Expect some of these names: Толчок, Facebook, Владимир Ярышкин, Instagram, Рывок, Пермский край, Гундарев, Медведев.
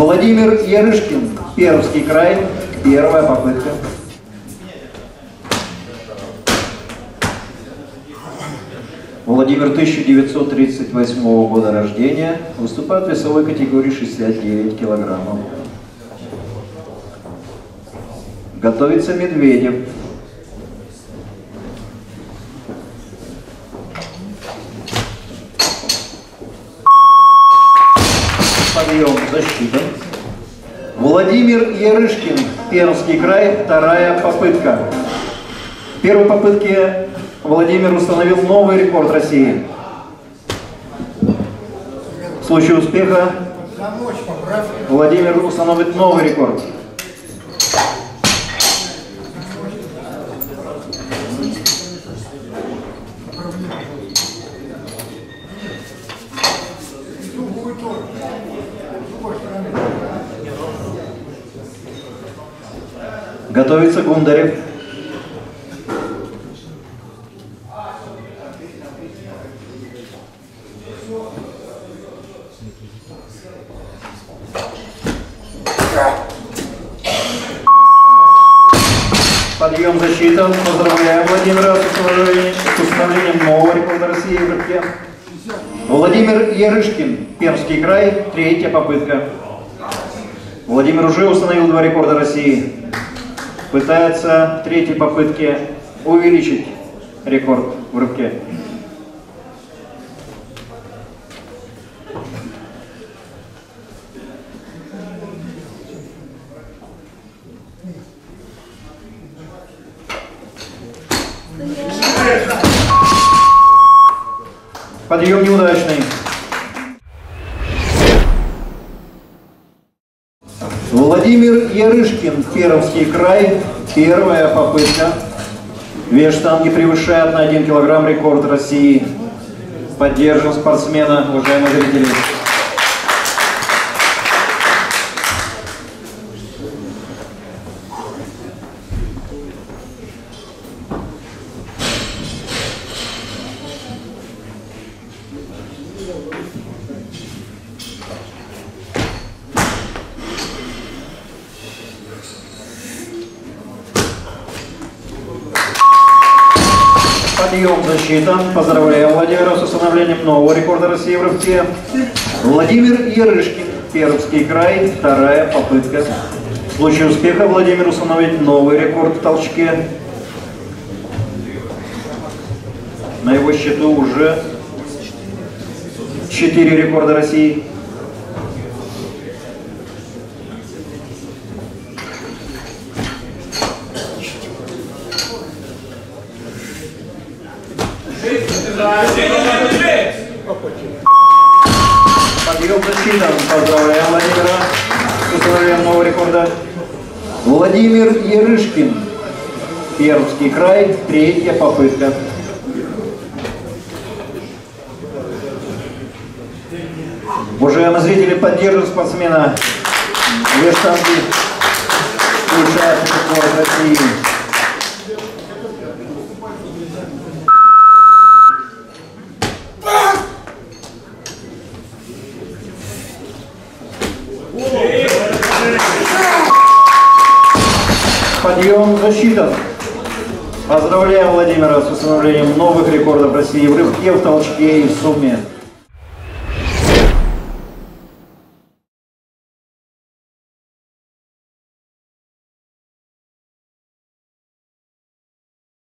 Владимир Ярышкин, Пермский край, первая попытка. Владимир 1938 года рождения, выступает в весовой категории 69 килограммов. Готовится Медведев. Подъем, защита. Владимир Ярышкин, Пермский край, вторая попытка. В первой попытке Владимир установил новый рекорд России. В случае успеха Владимир установит новый рекорд. Готовится Гундарев. Подъем, защита. Поздравляем Владимира с установлением нового рекорда России в рывке. Владимир Ярышкин, Пермский край, третья попытка. Владимир уже установил два рекорда России. Пытается в третьей попытке увеличить рекорд в рывке. Подъем неудачный. Владимир Ярышкин, Пермский край, первая попытка. Вес штанги превышает на 1 килограмм рекорд России. Поддержим спортсмена, уважаемые зрители. Подъем, защита. Поздравляем Владимира с установлением нового рекорда России в рывке. Владимир Ярышкин, Пермский край, вторая попытка. В случае успеха Владимир установит новый рекорд в толчке. На его счету уже 4 рекорда России. Подъем, защита. Поздравляем Владимира с установлением нового рекорда. Владимир Ярышкин, Пермский край, третья попытка. Уважаемые зрители, поддерживают спортсмена. Две штанги включаются в России. Подъем, защита. Поздравляем Владимира с установлением новых рекордов России в рывке, в толчке и в сумме.